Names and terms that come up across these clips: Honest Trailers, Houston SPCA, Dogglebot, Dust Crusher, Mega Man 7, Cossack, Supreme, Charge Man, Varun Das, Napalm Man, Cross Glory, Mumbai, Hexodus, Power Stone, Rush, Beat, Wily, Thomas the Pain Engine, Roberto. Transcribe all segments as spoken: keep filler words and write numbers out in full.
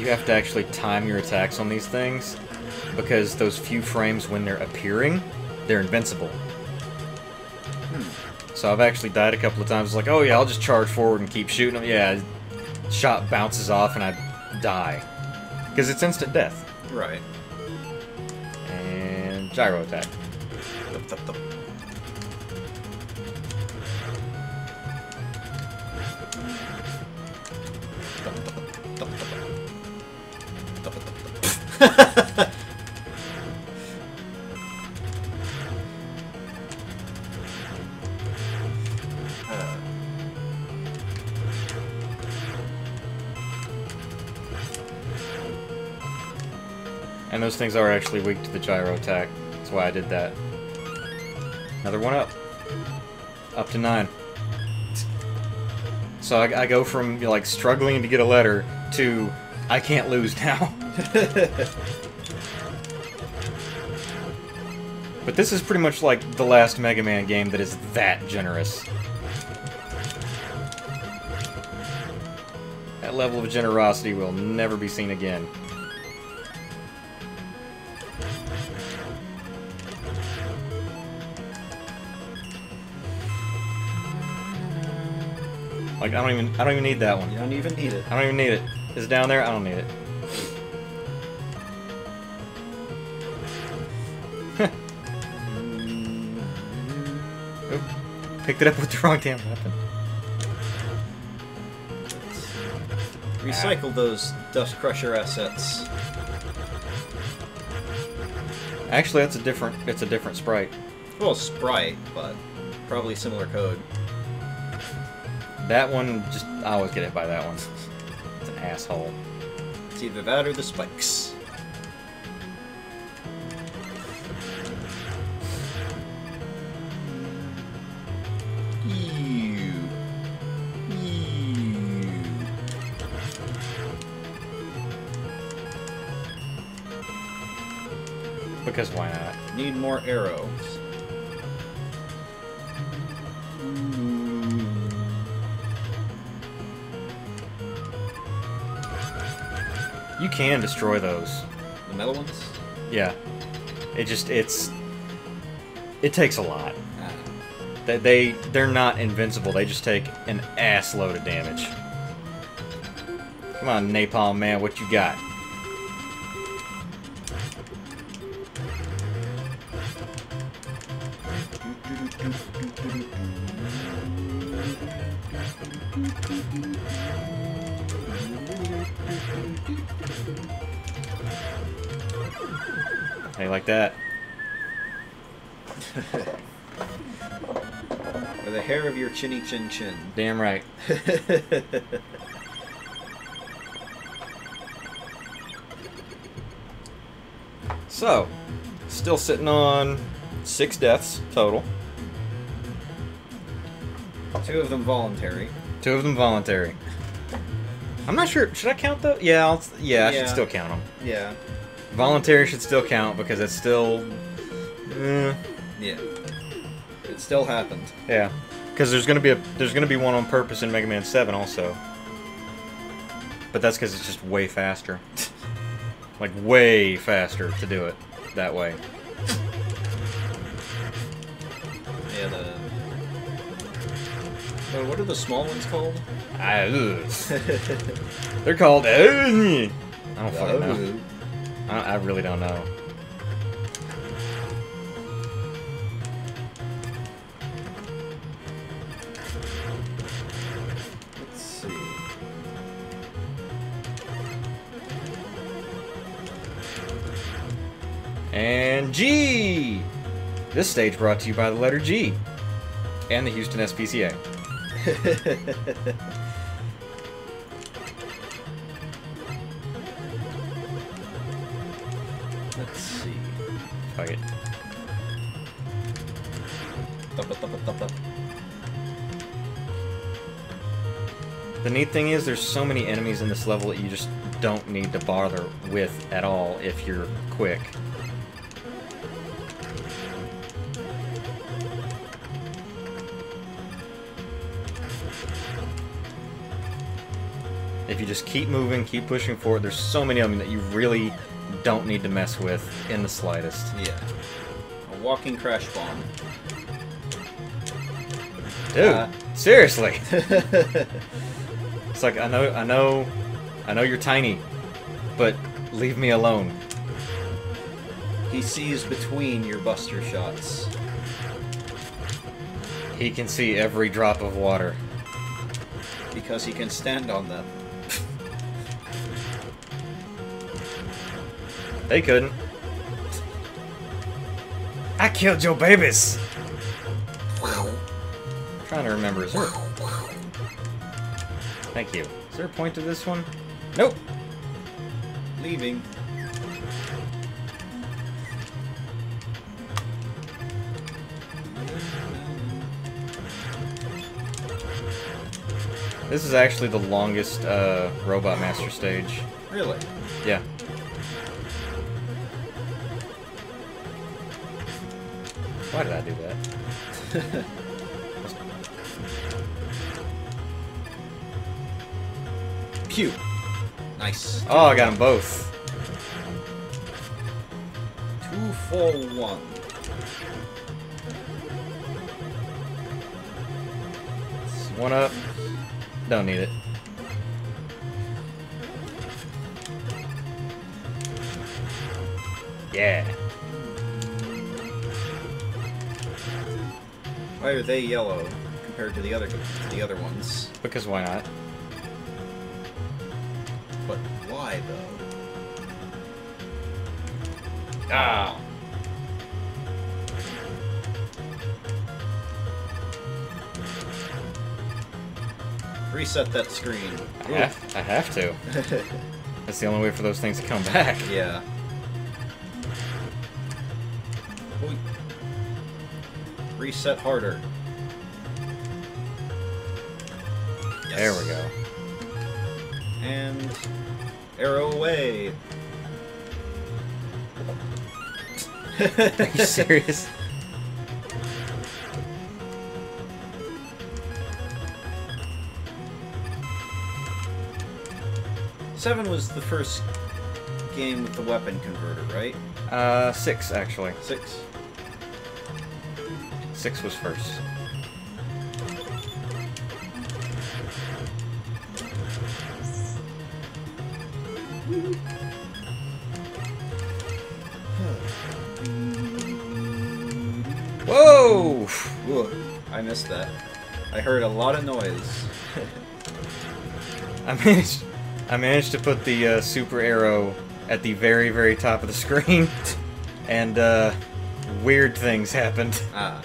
you have to actually time your attacks on these things, because those few frames when they're appearing, they're invincible. Hmm. So I've actually died a couple of times, like, oh yeah, I'll just charge forward and keep shooting them. Yeah, shot bounces off and I die. Because it's instant death. Right. And gyro attack. Dup, dup, dup. And those things are actually weak to the gyro attack. That's why I did that. Another one up. Up to nine. So I, I go from, you know, like struggling to get a letter to I can't lose now. But this is pretty much like the last Mega Man game that is that generous. That level of generosity will never be seen again. Like, I don't even, I don't even need that one. You don't even need it. I don't even need it. Is it down there? I don't need it. Picked it up with the wrong damn weapon. Recycle ah. those Dust Crusher assets. Actually, that's a different. It's a different sprite. Well, sprite, but probably similar code. That one, just I always get hit by that one. It's an asshole. It's either that or the spikes. Because why not? Need more arrows. You can destroy those. The metal ones? Yeah. It just, it's... It takes a lot. Ah. They, they, they're not invincible. They just take an ass load of damage. Come on, Napalm Man, what you got? Hey, like that. Or the hair of your chinny chin chin. Damn right. So, still sitting on six deaths total. Two of them voluntary. Two of them voluntary. I'm not sure. Should I count those? Yeah, I'll, yeah, yeah, I should still count them. Yeah. Voluntary should still count because it's still... Eh. Yeah. It still happened. Yeah. Because there's going to be a there's going to be one on purpose in Mega Man seven also. But that's because it's just way faster. Like, way faster to do it that way. Yeah, the... Uh, what are the small ones called? I, They're called... Uh, I don't fucking know. I, I really don't know. Let's see. And G! This stage brought to you by the letter G. And the Houston S P C A. Let's see. Fuck it. The neat thing is there's so many enemies in this level that you just don't need to bother with at all if you're quick. If you just keep moving, keep pushing forward, there's so many of them that you really don't need to mess with in the slightest. Yeah. A walking crash bomb. Dude, uh, seriously. It's like, I know, I know, I know you're tiny, but leave me alone. He sees between your buster shots. He can see every drop of water. Because he can stand on them. They couldn't. I killed your babies! I'm trying to remember. Is there... Thank you. Is there a point to this one? Nope! Leaving. This is actually the longest uh, Robot Master stage. Really? Yeah. Why did I do that? Pew! Nice. Oh, I got them both. Two, four, one. One up. Don't need it. Yeah. Why are they yellow compared to the other the other ones? Because why not? But why though? Ah. Reset that screen. I have, I have to. That's the only way for those things to come back. Yeah. Oy. Reset harder. Yes. There we go. And arrow away. Are you serious? Seven was the first game with the weapon converter, right? Uh, six, actually. Six. Six was first. Whoa! Whoa! I missed that. I heard a lot of noise. I missed... I managed to put the uh, super arrow at the very, very top of the screen, and uh, weird things happened. Ah.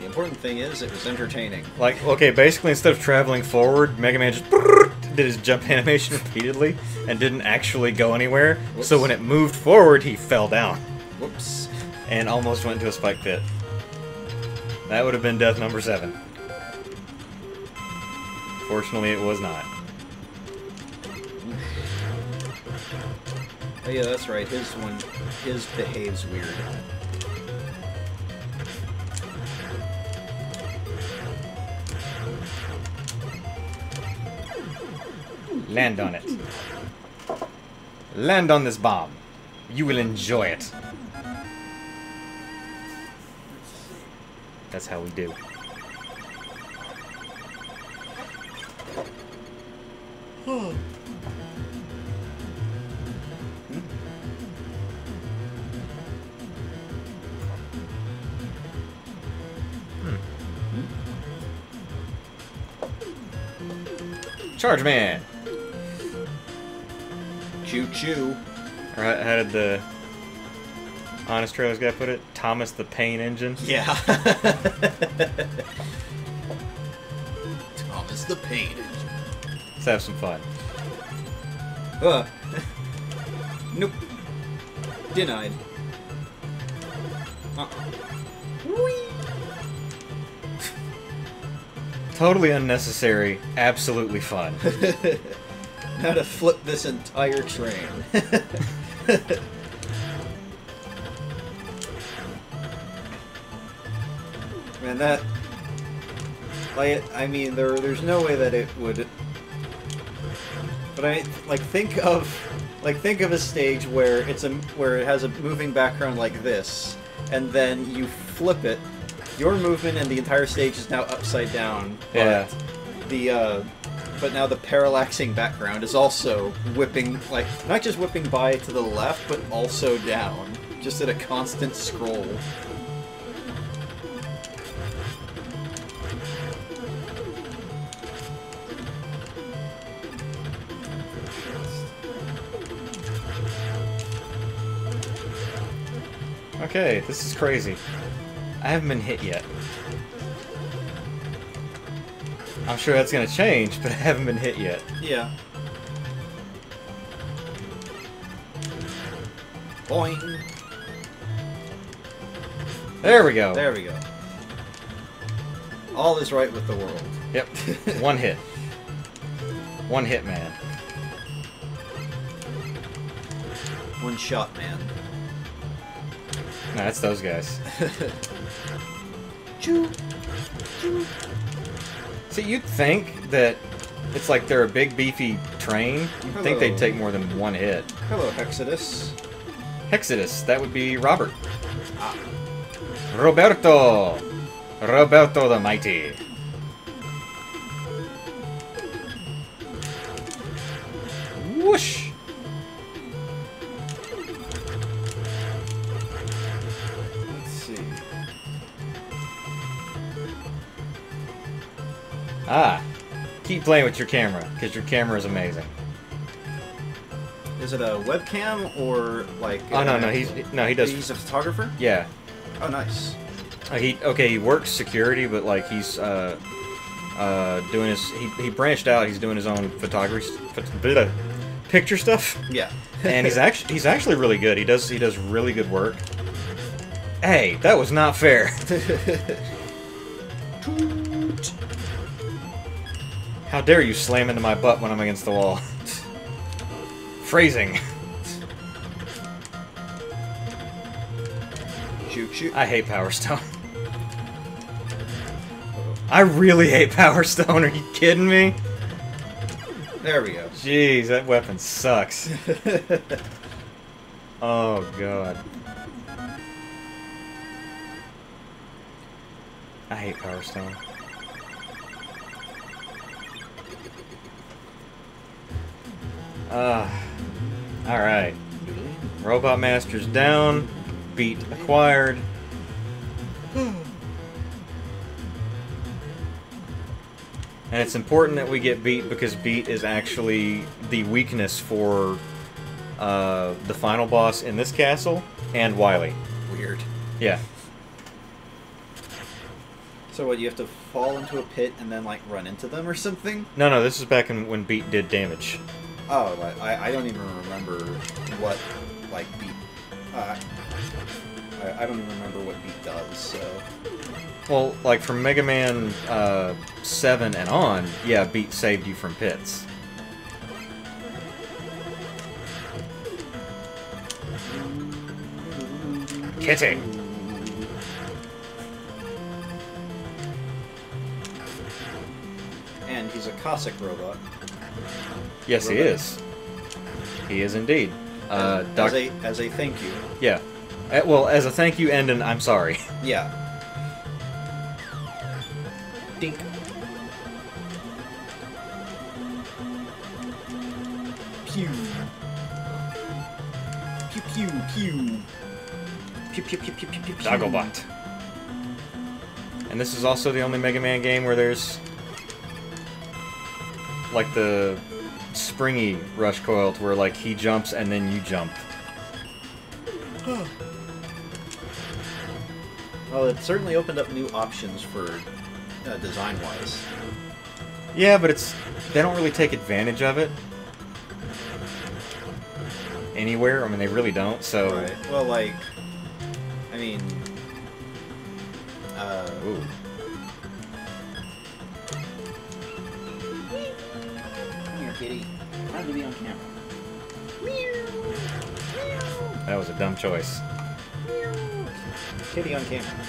The important thing is it was entertaining. Like, okay, basically instead of traveling forward, Mega Man just did his jump animation repeatedly and didn't actually go anywhere. Whoops. So when it moved forward, he fell down. Whoops. And almost went into a spike pit. That would have been death number seven. Fortunately, it was not. Oh yeah, that's right. His one, his behaves weird. Land on it. Land on this bomb. You will enjoy it. That's how we do. Hmm. Hmm. Charge Man! Choo choo! Or how did the Honest Trailers guy put it? Thomas the Pain Engine? Yeah. Thomas the Pain Engine. Let's have some fun. Uh. Nope. Denied. Uh. Totally unnecessary. Absolutely fun. How to flip this entire train. Man, that Like, I mean, there, there's no way that it would... But I, like, think of... Like, think of a stage where it's a where it has a moving background like this, and then you flip it. Your movement and the entire stage is now upside down. But yeah. The uh, but now the parallaxing background is also whipping, like, not just whipping by to the left, but also down, just at a constant scroll. Okay, this is crazy. I haven't been hit yet. I'm sure that's gonna change, but I haven't been hit yet. Yeah. Boing! There we go! There we go. All is right with the world. Yep. One hit. One hit man. One shot man. No, that's those guys. Choo. Choo. So you'd think that it's like they're a big, beefy train. You'd Hello. think they'd take more than one hit. Hello, Hexodus. Hexodus, that would be Robert. Ah. Roberto! Roberto the Mighty. Whoosh! Ah, keep playing with your camera, because your camera is amazing. Is it a webcam or like? Oh no, no, he's no, he does. He's a photographer. Yeah. Oh, nice. Uh, he okay, he works security, but like he's uh, uh, doing his. He, he branched out. He's doing his own photography, ph picture stuff. Yeah. And he's actually he's actually really good. He does he does really good work. Hey, that was not fair. How dare you slam into my butt when I'm against the wall? Phrasing. Shoot, shoot. I hate Power Stone. I really hate Power Stone. Are you kidding me? There we go. Jeez, that weapon sucks. Oh, God. I hate Power Stone. Uh, alright. Robot Master's down. Beat acquired. And it's important that we get Beat because Beat is actually the weakness for uh, the final boss in this castle and Wily. Weird. Yeah. So what, you have to fall into a pit and then like run into them or something? No, no, this is back in when Beat did damage. Oh, I, I don't even remember what, like, Beat... Uh, I, I don't even remember what Beat does, so... Well, like, from Mega Man uh, seven and on, yeah, Beat saved you from pits. Kitty! And he's a Cossack robot. Yes, Roberto. He is. He is indeed. Uh, as, a, as a thank you. Yeah. Uh, well, as a thank you and an I'm sorry. Yeah. Dink. Pew. Pew, pew, pew. Pew, pew, pew, pew, pew, pew. Dogglebot. And this is also the only Mega Man game where there's... like the... springy Rush coil to where like he jumps and then you jump. Well, it certainly opened up new options for uh, design wise. Yeah, but it's they don't really take advantage of it anywhere. I mean, they really don't. So right. Well, like I mean, uh, ooh. Kitty. How do we be on camera? That was a dumb choice. Kitty on camera.